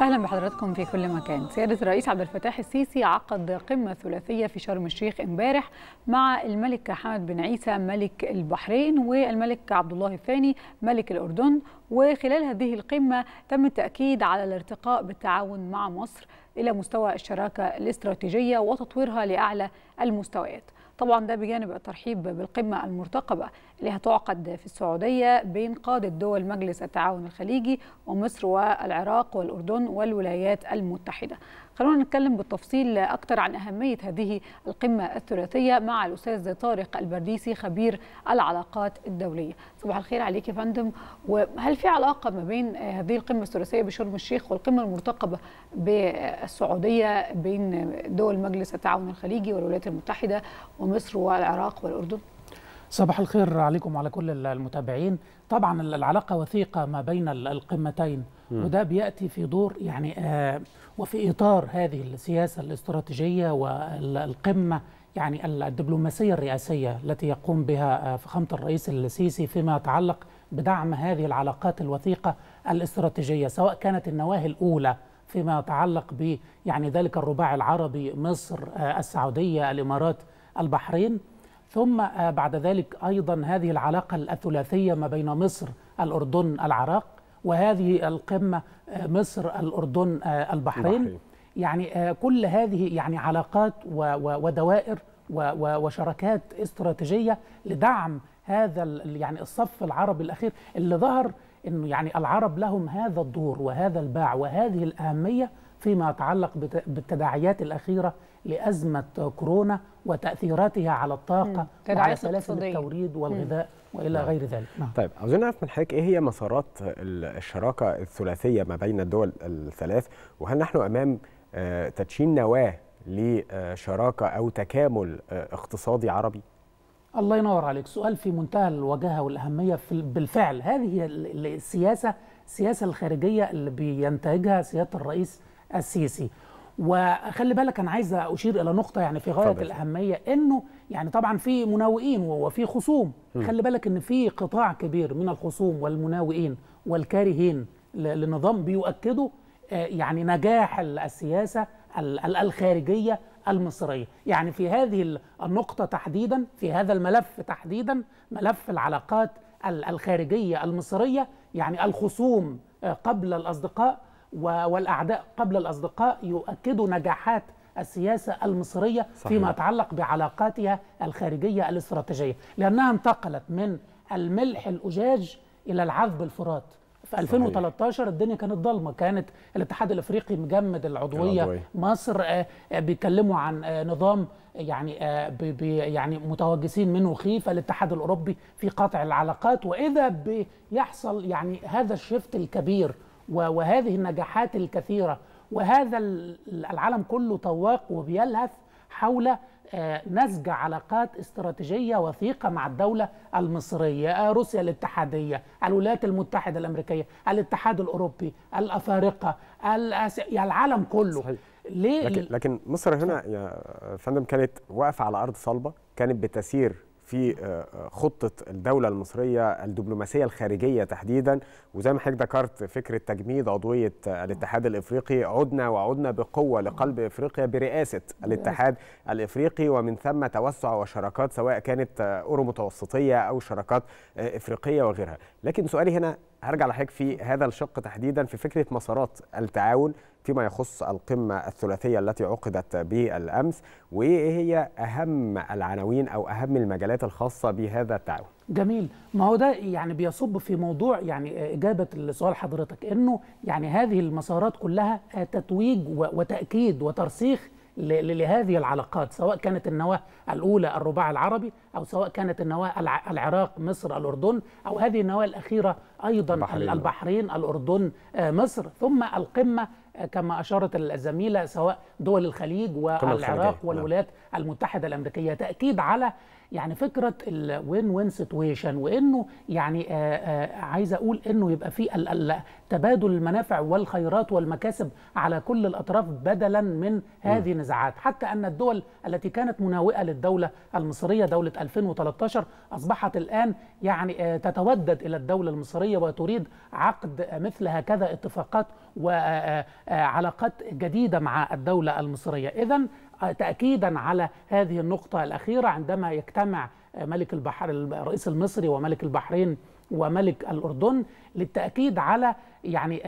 أهلا بحضراتكم في كل مكان. سيادة الرئيس عبد الفتاح السيسي عقد قمة ثلاثية في شرم الشيخ امبارح مع الملك حمد بن عيسى ملك البحرين والملك عبد الله الثاني ملك الأردن، وخلال هذه القمة تم التأكيد على الارتقاء بالتعاون مع مصر إلى مستوى الشراكة الاستراتيجية وتطويرها لأعلى المستويات. طبعا ده بجانب الترحيب بالقمة المرتقبة اللي هتعقد في السعودية بين قادة دول مجلس التعاون الخليجي ومصر والعراق والأردن والولايات المتحدة. خلونا نتكلم بالتفصيل أكتر عن أهمية هذه القمة الثلاثية مع الأستاذ طارق البرديسي خبير العلاقات الدولية. صباح الخير عليك يا فندم. وهل في علاقة ما بين هذه القمة الثلاثية بشرم الشيخ والقمة المرتقبة بالسعودية بين دول مجلس التعاون الخليجي والولايات المتحدة ومصر والعراق والأردن؟ صباح الخير عليكم وعلى كل المتابعين. طبعا العلاقة وثيقة ما بين القمتين، وده بيأتي في دور يعني وفي إطار هذه السياسة الاستراتيجية والقمة يعني الدبلوماسية الرئاسية التي يقوم بها فخامة الرئيس السيسي فيما يتعلق بدعم هذه العلاقات الوثيقة الاستراتيجية، سواء كانت النواهي الأولى فيما يتعلق ب يعني ذلك الرباع العربي، مصر السعودية الإمارات البحرين، ثم بعد ذلك أيضا هذه العلاقة الثلاثية ما بين مصر الأردن العراق، وهذه القمة مصر الأردن البحرين. يعني كل هذه يعني علاقات ودوائر وشراكات استراتيجية لدعم هذا يعني الصف العربي الأخير اللي ظهر إنه يعني العرب لهم هذا الدور وهذا الباع وهذه الأهمية فيما يتعلق بالتداعيات الأخيرة لأزمة كورونا وتأثيراتها على الطاقة وعلى سلاسل التوريد والغذاء وإلى غير ذلك. طيب، عاوزين نعرف من حضرتك إيه هي مسارات الشراكة الثلاثية ما بين الدول الثلاث، وهل نحن أمام تدشين نواة لشراكة أو تكامل اقتصادي عربي؟ الله ينور عليك، سؤال في منتهى الوجاهة والأهمية. بالفعل هذه السياسة الخارجية اللي بينتهجها سيادة الرئيس السيسي. وخلي بالك انا عايز اشير الى نقطه يعني في غايه الاهميه، انه يعني طبعا في مناوئين وفي خصوم. خلي بالك ان في قطاع كبير من الخصوم والمناوئين والكارهين للنظام بيؤكدوا يعني نجاح السياسه الخارجيه المصريه. يعني في هذه النقطه تحديدا، في هذا الملف تحديدا، ملف العلاقات الخارجيه المصريه، يعني الخصوم قبل الأصدقاء والأعداء قبل الأصدقاء يؤكدوا نجاحات السياسة المصرية فيما يتعلق بعلاقاتها الخارجية الاستراتيجية، لأنها انتقلت من الملح الأجاج إلى العذب الفرات. في 2013 الدنيا كانت ضلمة، كانت الاتحاد الأفريقي مجمد العضوية، مصر بيتكلموا عن نظام يعني متوجسين منه خيف الاتحاد الأوروبي في قطع العلاقات، وإذا بيحصل يعني هذا الشفت الكبير وهذه النجاحات الكثيرة، وهذا العالم كله طواق وبيلهث حول نسج علاقات استراتيجية وثيقة مع الدولة المصرية، روسيا الاتحادية، الولايات المتحدة الأمريكية، الاتحاد الأوروبي، الأفارقة، يعني العالم كله. صحيح. ليه؟ لكن مصر هنا يا فندم كانت واقفة على أرض صلبة، كانت بتسير في خطة الدولة المصرية الدبلوماسية الخارجية تحديدا، وزي ما حضرتك ذكرت فكرة تجميد عضوية الاتحاد الإفريقي، عدنا وعدنا بقوة لقلب إفريقيا برئاسة الاتحاد الإفريقي، ومن ثم توسع وشراكات سواء كانت أورو متوسطية أو شراكات إفريقية وغيرها. لكن سؤالي هنا هرجع لحضرتك في هذا الشق تحديدا في فكرة مسارات التعاون فيما يخص القمة الثلاثية التي عقدت بالأمس، وإيه هي أهم العناوين أو أهم المجالات الخاصة بهذا التعاون؟ جميل، ما هو ده يعني بيصب في موضوع يعني إجابة لسؤال حضرتك، إنه يعني هذه المسارات كلها تتويج وتأكيد وترسيخ لهذه العلاقات، سواء كانت النواة الأولى الرباع العربي، أو سواء كانت النواة العراق مصر الأردن، أو هذه النواة الأخيرة أيضا البحرين الأردن مصر، ثم القمة كما أشارت الزميلة سواء دول الخليج والعراق والولايات المتحدة الأمريكية، تأكيد على يعني فكرة الوين وين سيتويشن، وإنه يعني عايز أقول إنه يبقى في تبادل المنافع والخيرات والمكاسب على كل الأطراف بدلا من هذه النزاعات. حتى أن الدول التي كانت مناوئة للدولة المصرية دولة 2013 أصبحت الآن يعني تتودد إلى الدولة المصرية الأمريكية وتريد عقد مثل هكذا اتفاقات وعلاقات جديدة مع الدولة المصرية. إذن تأكيدا على هذه النقطة الأخيرة، عندما يجتمع ملك البحرين الرئيس المصري وملك البحرين وملك الأردن للتأكيد على يعني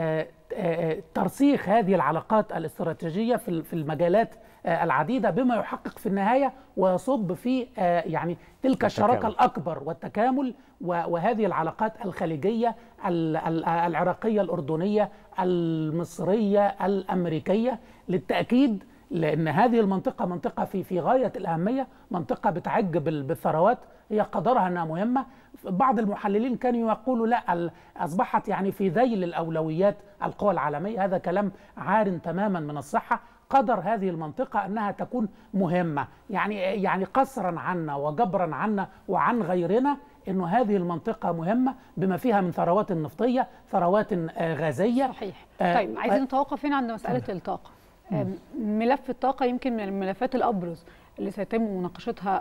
ترسيخ هذه العلاقات الاستراتيجية في المجالات العديدة، بما يحقق في النهاية ويصب في يعني تلك الشراكة الأكبر والتكامل وهذه العلاقات الخليجية العراقية الأردنية المصرية الأمريكية، للتأكيد لأن هذه المنطقة منطقة في غاية الأهمية، منطقة بتعج بالثروات، هي قدرها أنها مهمة. بعض المحللين كانوا يقولوا لا أصبحت يعني في ذيل الأولويات القوى العالمية، هذا كلام عار تماما من الصحة. قدر هذه المنطقة أنها تكون مهمة يعني قصرا عنا وجبرا عنا وعن غيرنا، أن هذه المنطقة مهمة بما فيها من ثروات نفطية، ثروات غازية. صحيح. طيب عايزين نتوقف هنا عند مسألة الطاقة. ملف الطاقة يمكن من الملفات الأبرز اللي سيتم مناقشتها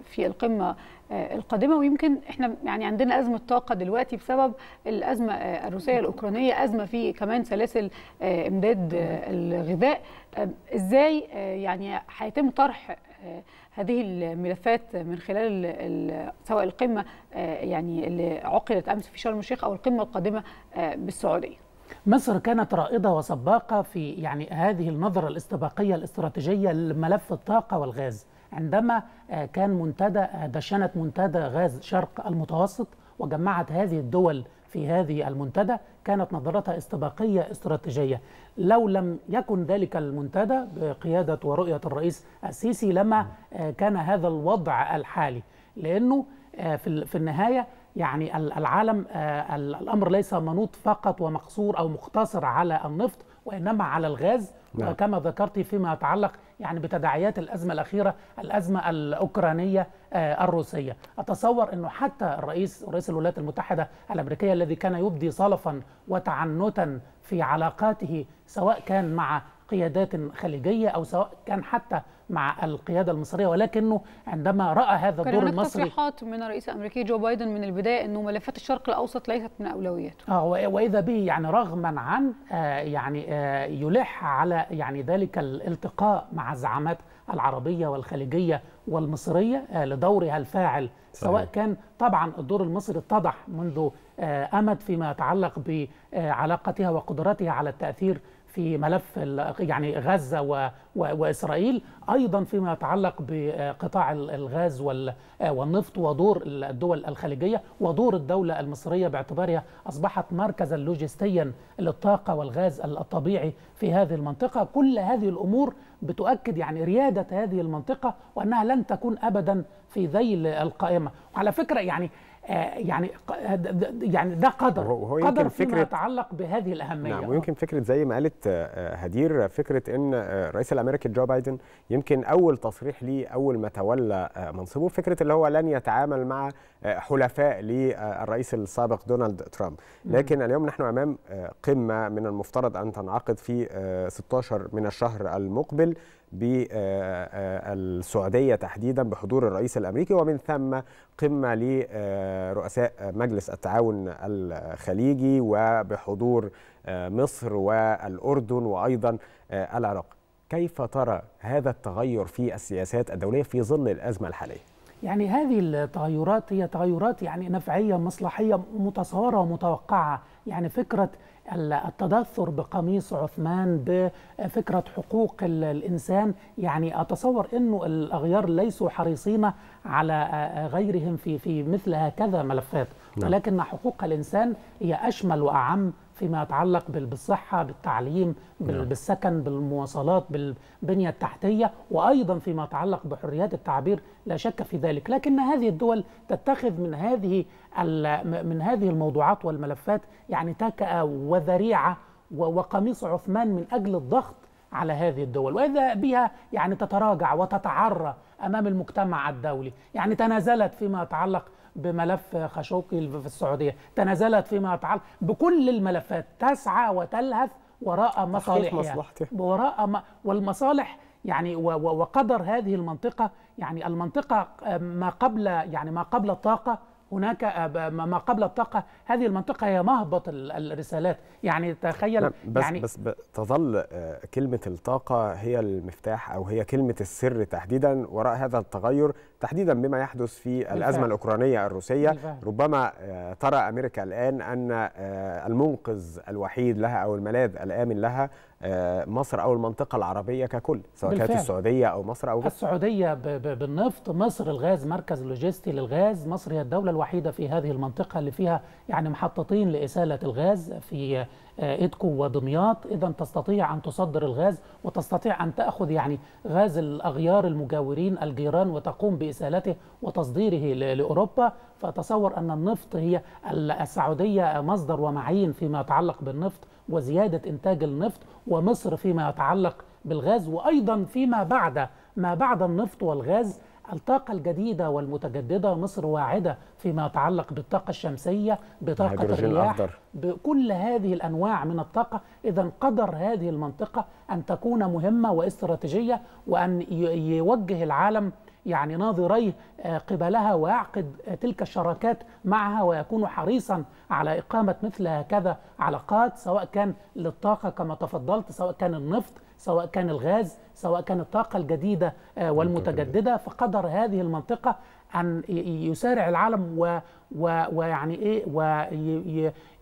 في القمة القادمة، ويمكن احنا يعني عندنا أزمة طاقة دلوقتي بسبب الأزمة الروسية الأوكرانية، أزمة في كمان سلاسل إمداد الغذاء. إزاي يعني هيتم طرح هذه الملفات من خلال سواء القمة يعني اللي عقدت أمس في شرم الشيخ أو القمة القادمة بالسعودية؟ مصر كانت رائدة وسباقة في يعني هذه النظرة الاستباقية الاستراتيجية لملف الطاقة والغاز، عندما كان دشنت منتدى غاز شرق المتوسط وجمعت هذه الدول في هذه المنتدى، كانت نظرتها استباقية استراتيجية. لو لم يكن ذلك المنتدى بقيادة ورؤية الرئيس السيسي لما كان هذا الوضع الحالي، لأنه في النهاية يعني العالم الأمر ليس منوط فقط ومقصور أو مقتصر على النفط وإنما على الغاز. نعم. وكما ذكرت فيما يتعلق يعني بتداعيات الأزمة الأخيرة، الأزمة الأوكرانية الروسية، أتصور أنه حتى رئيس الولايات المتحدة الأمريكية الذي كان يبدي صلفا وتعنتا في علاقاته سواء كان مع قيادات خليجية أو سواء كان حتى مع القيادة المصرية، ولكنه عندما رأى هذا الدور المصري، كان هناك تصريحات من الرئيس الأمريكي جو بايدن من البداية أنه ملفات الشرق الأوسط ليست من أولوياته، وإذا به يعني رغما عن يعني يلح على يعني ذلك الالتقاء مع الزعامات العربية والخليجية والمصرية لدورها الفاعل. سواء كان طبعا الدور المصري اتضح منذ أمد فيما يتعلق بعلاقتها وقدرتها على التأثير في ملف يعني غزة وإسرائيل، أيضا فيما يتعلق بقطاع الغاز والنفط ودور الدول الخليجية ودور الدولة المصرية باعتبارها أصبحت مركزا لوجستيا للطاقة والغاز الطبيعي في هذه المنطقة. كل هذه الأمور بتؤكد يعني ريادة هذه المنطقة وأنها لن تكون أبدا في ذيل القائمة. وعلى فكرة يعني ده قدر فيما يتعلق بهذه الأهمية. نعم. ويمكن فكرة زي ما قالت هدير، فكرة إن الرئيس الأمريكي جو بايدن يمكن أول تصريح ليه أول ما تولى منصبه فكرة اللي هو لن يتعامل مع حلفاء للرئيس السابق دونالد ترامب، لكن اليوم نحن أمام قمة من المفترض أن تنعقد في 16 من الشهر المقبل بالسعودية تحديدا بحضور الرئيس الأمريكي، ومن ثم قمة لرؤساء مجلس التعاون الخليجي وبحضور مصر والأردن وأيضا العراق. كيف ترى هذا التغير في السياسات الدولية في ظل الأزمة الحالية؟ يعني هذه التغيرات هي تغيرات يعني نفعية مصلحية متصورة ومتوقعة، يعني فكرة التدثر بقميص عثمان بفكرة حقوق الإنسان، يعني أتصور أنه الأغيار ليسوا حريصين على غيرهم في مثل هكذا ملفات، ولكن حقوق الإنسان هي أشمل وأعم فيما يتعلق بالصحة، بالتعليم، بالسكن، بالمواصلات، بالبنية التحتية، وأيضا فيما يتعلق بحريات التعبير، لا شك في ذلك. لكن هذه الدول تتخذ من هذه الموضوعات والملفات يعني تكأة وذريعة وقميص عثمان من أجل الضغط على هذه الدول، وإذا بها يعني تتراجع وتتعرى أمام المجتمع الدولي. يعني تنازلت فيما يتعلق بملف خاشقجي في السعودية، تنازلت فيما يتعلق بكل الملفات، تسعى وتلهث وراء مصالحها والمصالح يعني وقدر هذه المنطقة، يعني المنطقة ما قبل الطاقة هناك ما قبل الطاقة، هذه المنطقة هي مهبط الرسالات. يعني تخيل بس تظل كلمة الطاقة هي المفتاح، أو هي كلمة السر تحديدا وراء هذا التغير، تحديدا بما يحدث في الأزمة الأوكرانية الروسية. ربما ترى أمريكا الآن أن المنقذ الوحيد لها أو الملاذ الآمن لها مصر أو المنطقة العربية ككل، سواء كانت السعودية أو مصر أو غيرها. السعودية بالنفط، مصر الغاز، مركز لوجستي للغاز. مصر هي الدولة الوحيدة في هذه المنطقة اللي فيها يعني محطتين لإسالة الغاز في إدكو ودمياط، إذا تستطيع أن تصدر الغاز وتستطيع أن تأخذ يعني غاز الأغيار المجاورين الجيران وتقوم بإسالته وتصديره لأوروبا. فتصور أن النفط، هي السعودية مصدر ومعين فيما يتعلق بالنفط وزيادة إنتاج النفط، ومصر فيما يتعلق بالغاز، وأيضا فيما بعد ما بعد النفط والغاز الطاقة الجديدة والمتجددة. مصر واعدة فيما يتعلق بالطاقة الشمسية، بطاقة الرياح، بكل هذه الأنواع من الطاقة. إذا قدر هذه المنطقة أن تكون مهمة واستراتيجية، وأن يوجه العالم يعني ناظريه قبلها ويعقد تلك الشراكات معها، ويكون حريصا على إقامة مثل هكذا علاقات، سواء كان للطاقة كما تفضلت، سواء كان النفط، سواء كان الغاز، سواء كان الطاقة الجديدة والمتجددة. فقدر هذه المنطقة أن يسارع العالم ويعني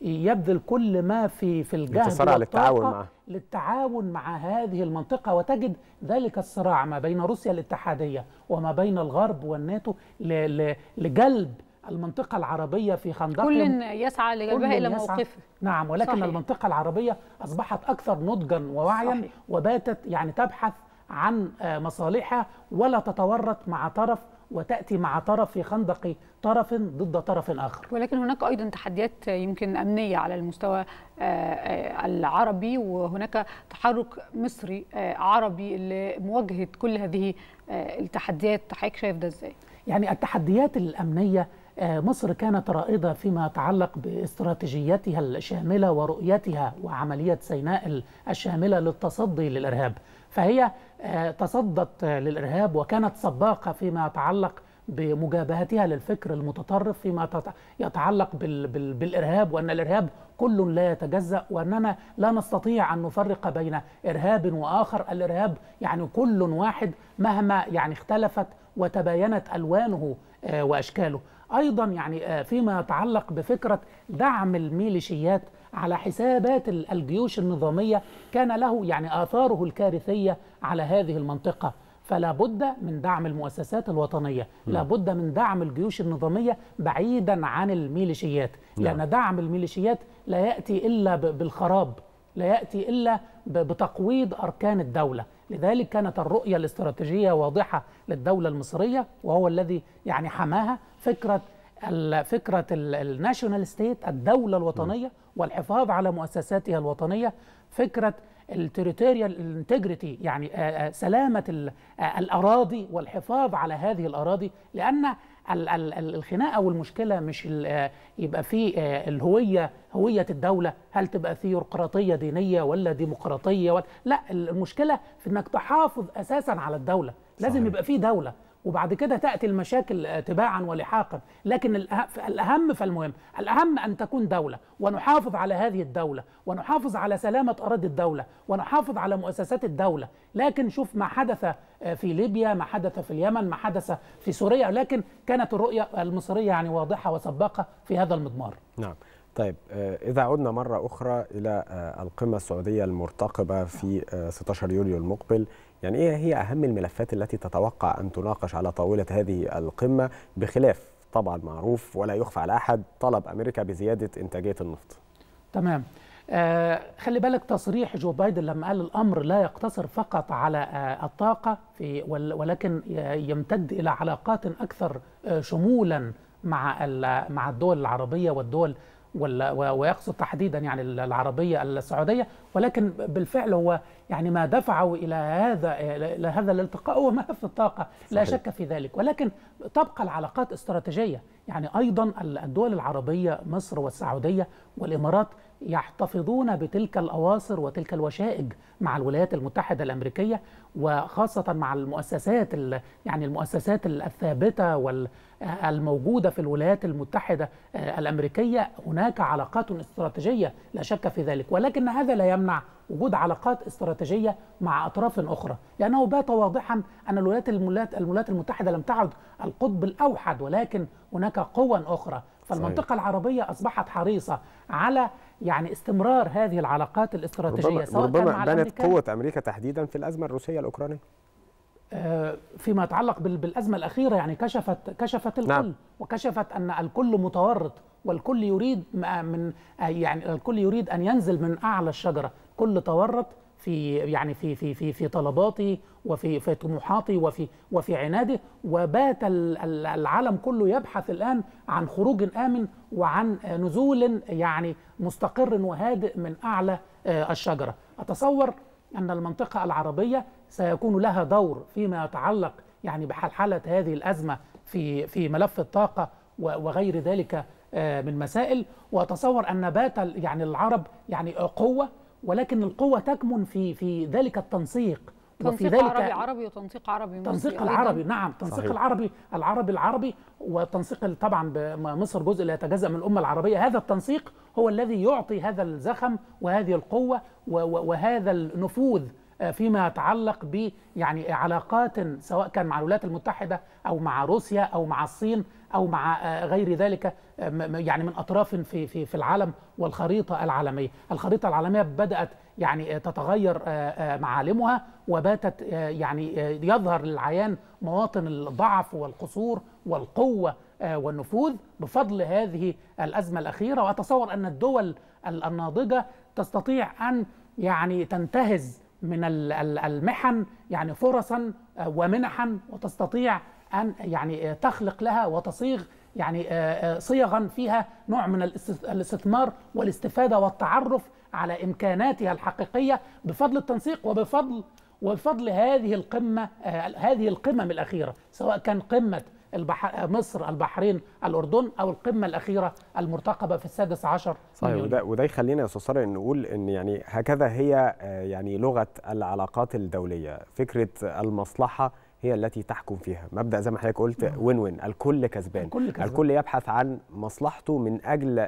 يبذل كل ما في الجهد والطاقة للتعاون مع هذه المنطقة. وتجد ذلك الصراع ما بين روسيا الاتحادية وما بين الغرب والناتو لجلب المنطقة العربية في خندقهم، كل يسعى لجلبها إلى موقفه. نعم، ولكن صحيح. المنطقة العربية أصبحت أكثر نضجا ووعيا، صحيح. وباتت يعني تبحث عن مصالحها ولا تتورط مع طرف وتأتي مع طرف في خندق طرف ضد طرف آخر. ولكن هناك أيضا تحديات يمكن أمنية على المستوى العربي، وهناك تحرك مصري عربي لمواجهة كل هذه التحديات. حضرتك شايف ده إزاي؟ يعني التحديات الأمنية، مصر كانت رائدة فيما يتعلق باستراتيجيتها الشاملة ورؤيتها وعملية سيناء الشاملة للتصدي للإرهاب، فهي تصدت للإرهاب وكانت سباقة فيما يتعلق بمجابهتها للفكر المتطرف، فيما يتعلق بالإرهاب، وأن الإرهاب كل لا يتجزأ، وأننا لا نستطيع أن نفرق بين إرهاب وآخر. الإرهاب يعني كل واحد مهما يعني اختلفت وتباينت ألوانه وأشكاله. أيضا يعني فيما يتعلق بفكرة دعم الميليشيات على حسابات الجيوش النظامية، كان له يعني آثاره الكارثية على هذه المنطقة. فلا بد من دعم المؤسسات الوطنية، لا بد من دعم الجيوش النظامية بعيدا عن الميليشيات، لأن دعم الميليشيات لا يأتي إلا بالخراب، لا يأتي إلا بتقويض أركان الدولة. لذلك كانت الرؤية الاستراتيجية واضحة للدولة المصرية، وهو الذي يعني حماها فكرة الناشونال ستيت، الدولة الوطنية، والحفاظ على مؤسساتها الوطنية. فكرة التريتوريال انتجريتي، يعني سلامة الأراضي والحفاظ على هذه الأراضي، لأن الخناقة والمشكلة مش يبقى في الهوية، هوية الدولة، هل تبقى ثيوقراطية دينية ولا ديمقراطية لا، المشكلة في إنك تحافظ أساسا على الدولة، لازم صحيح. يبقى في دولة، وبعد كده تأتي المشاكل تباعا ولحاقا. لكن الأهم فالمهم، الأهم أن تكون دولة، ونحافظ على هذه الدولة، ونحافظ على سلامة أراضي الدولة، ونحافظ على مؤسسات الدولة. لكن شوف ما حدث في ليبيا، ما حدث في اليمن، ما حدث في سوريا، لكن كانت الرؤية المصرية يعني واضحة وسباقة في هذا المضمار. نعم. طيب، إذا عدنا مرة أخرى إلى القمة السعودية المرتقبة في 16 يوليو المقبل، يعني إيه هي أهم الملفات التي تتوقع أن تناقش على طاولة هذه القمة، بخلاف طبعا معروف ولا يخفى على أحد طلب أمريكا بزيادة إنتاجية النفط؟ تمام. خلي بالك تصريح جو بايدن لما قال الأمر لا يقتصر فقط على الطاقة ولكن يمتد إلى علاقات أكثر شمولا مع الدول العربية والدول، ويقصد تحديدا يعني العربية السعودية. ولكن بالفعل هو يعني ما دفعه إلى هذا الالتقاء هو ما في الطاقة، لا شك في ذلك، ولكن تبقى العلاقات استراتيجية. يعني أيضا الدول العربية، مصر والسعودية والإمارات، يحتفظون بتلك الأواصر وتلك الوشائج مع الولايات المتحدة الأمريكية، وخاصة مع المؤسسات المؤسسات الثابتة والموجودة في الولايات المتحدة الأمريكية. هناك علاقات استراتيجية لا شك في ذلك، ولكن هذا لا يمنع وجود علاقات استراتيجية مع أطراف أخرى، لأنه بات واضحا أن الولايات المتحدة لم تعد القطب الأوحد، ولكن هناك قوى أخرى. فالمنطقة العربية أصبحت حريصة على استمرار هذه العلاقات الاستراتيجية، سواء ربما بانت قوة أمريكا تحديدا في الأزمة الروسية الأوكرانية. فيما يتعلق بالأزمة الأخيرة كشفت الكل، نعم. وكشفت أن الكل متورط، والكل يريد الكل يريد أن ينزل من أعلى الشجرة. كل تورط في في في في في طلباته وفي طموحاته وفي عناده، وبات العالم كله يبحث الآن عن خروج آمن وعن نزول مستقر وهادئ من أعلى الشجرة. أتصور أن المنطقة العربية سيكون لها دور فيما يتعلق بحلحلة هذه الأزمة في ملف الطاقة وغير ذلك من مسائل. وأتصور أن بات العرب قوة، ولكن القوة تكمن في ذلك التنسيق، وفي ذلك عربي وتنسيق عربي مصري، تنسيق العربي، نعم، تنسيق العربي والتنسيق طبعا بمصر جزء لا يتجزأ من الأمة العربية. هذا التنسيق هو الذي يعطي هذا الزخم وهذه القوة وهذا النفوذ فيما يتعلق ب علاقات، سواء كان مع الولايات المتحدة أو مع روسيا أو مع الصين أو مع غير ذلك من أطراف في العالم والخريطة العالمية. الخريطة العالمية بدأت تتغير معالمها، وباتت يظهر للعيان مواطن الضعف والقصور والقوة والنفوذ بفضل هذه الأزمة الأخيرة. وأتصور أن الدول الناضجة تستطيع أن تنتهز من المحن فرصا ومنحا، وتستطيع أن تخلق لها وتصيغ صيغا فيها نوع من الاستثمار والاستفادة والتعرف على إمكاناتها الحقيقية بفضل التنسيق وبفضل هذه القمة، هذه القمم الأخيرة، سواء كان قمة مصر البحرين الأردن أو القمة الأخيرة المرتقبة في 16 يونيو. وده يخلينا يا أستاذ طارق نقول إن هكذا هي لغة العلاقات الدولية. فكرة المصلحة هي التي تحكم فيها، مبدأ زي ما حضرتك قلت وين وين، الكل كسبان، الكل يبحث عن مصلحته من أجل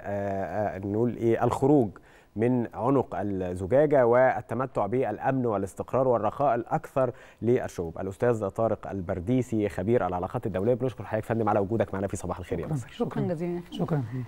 نقول الخروج من عنق الزجاجة والتمتع بالأمن والاستقرار والرخاء الأكثر للشعوب. الأستاذ طارق البرديسي خبير العلاقات الدولية، بنشكر حضرتك فندم على وجودك معنا في صباح الخير يا مصر. شكرا جزيلا. شكرا.